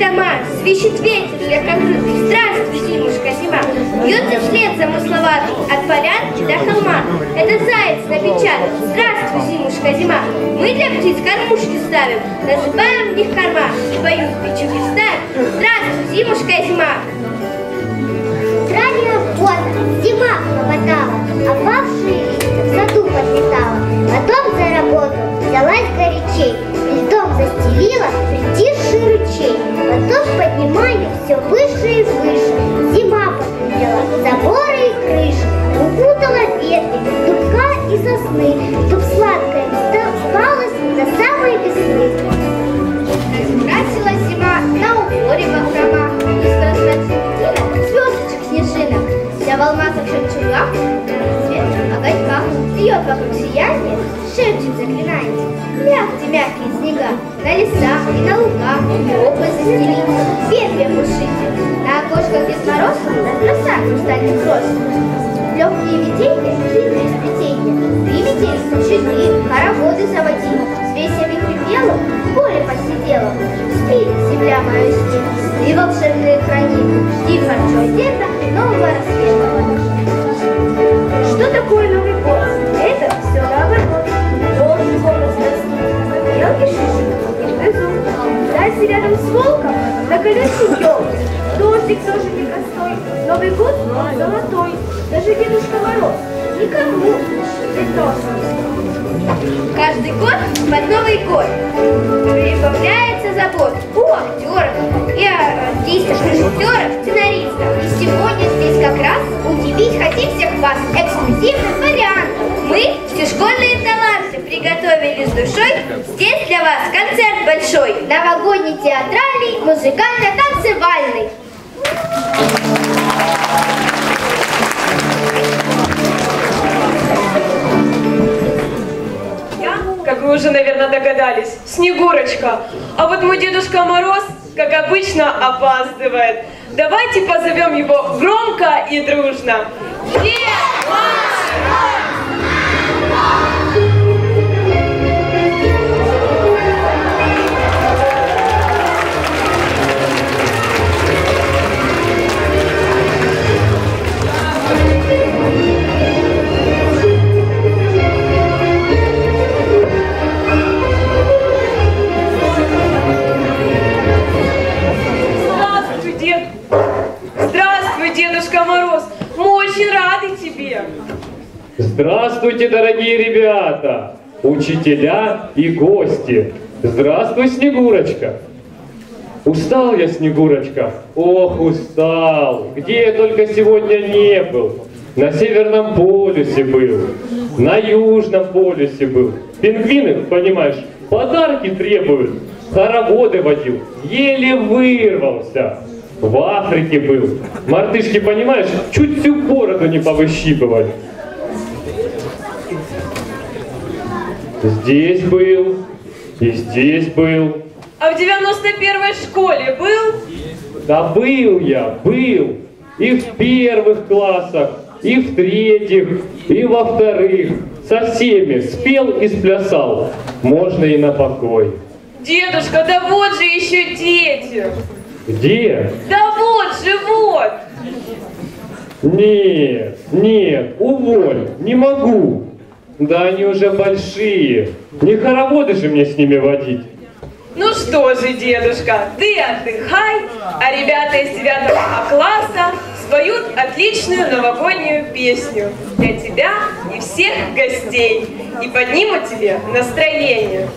дома, свищет ветер для ковры. Здравствуй, зимушка, зима. Бьется вслед замысловатый от полян до холма. Это заяц напечатан. Здравствуй, зимушка, зима. Мы для птиц кормушки ставим, насыпаем в них корма. Поют печуги ставим. Здравствуй, зимушка, зима. Ранила поздно, зима хлопотала, опавшие листья в саду подлетала. Потом за работу взялась горячей, льдом застелила притихший ручей. Потом поднимали все выше и выше, зима подлетела заборы и крыши. Укутала ветви дубка и сосны, чтоб сладкое осталось до самой весны. Красила зима на уборе в громах, и сразу звездочек снежинок. Вся в алмазах жемчугах, в цветных огоньках, льет вокруг сияние, шепчет заклинание. Мягкие-мягкие снега на лесах и на лугах, опы застелить, ветви пушите. На окошках без мороза, на красах устали кроссы. Легкие видения, длинные сплетения, примитивные чужие, хороводы заводи, с весьями припела, в поле посидела, спит земля мою сни, и волшебные храни, жди хорошо дерна нового рассвета. Что такое Новый год? Это все наоборот. Должен голос достиг, мелкий шишек, и внизу. Дай рядом с волком, на колесе елки. Дождик тоже не простой, Новый год золотой. Даже Дедушка Мороз никому не должен. Каждый год под Новый год прибавляется забот у актеров и артистов, режиссеров, сценаристов. И сегодня здесь как раз удивить хотим всех вас эксклюзивным вариантом. Мы, все школьные таланты, приготовили с душой. Здесь для вас концерт большой, новогодний, театральный, музыкально-танцевальный. Как вы уже, наверное, догадались, Снегурочка. А вот мой Дедушка Мороз, как обычно, опаздывает. Давайте позовем его громко и дружно. Дед Мороз! Здравствуйте, дорогие ребята, учителя и гости. Здравствуй, Снегурочка. Устал я, Снегурочка. Ох, устал. Где я только сегодня не был. На Северном полюсе был, на Южном полюсе был. Пингвины, понимаешь, подарки требуют. Хороводы водил, еле вырвался. В Африке был. Мартышки, понимаешь, чуть всю бороду не повыщипывали. Здесь был, и здесь был. А в 91-й школе был? Да был я, был. И в первых классах, и в третьих, и во вторых. Со всеми спел и сплясал. Можно и на покой. Дедушка, да вот же еще дети. Где? Да вот же, вот. Нет, нет, уволь, не могу. Да они уже большие, не хороводы же мне с ними водить. Ну что же, дедушка, ты отдыхай, а ребята из 9 класса споют отличную новогоднюю песню для тебя и всех гостей и поднимут тебе настроение.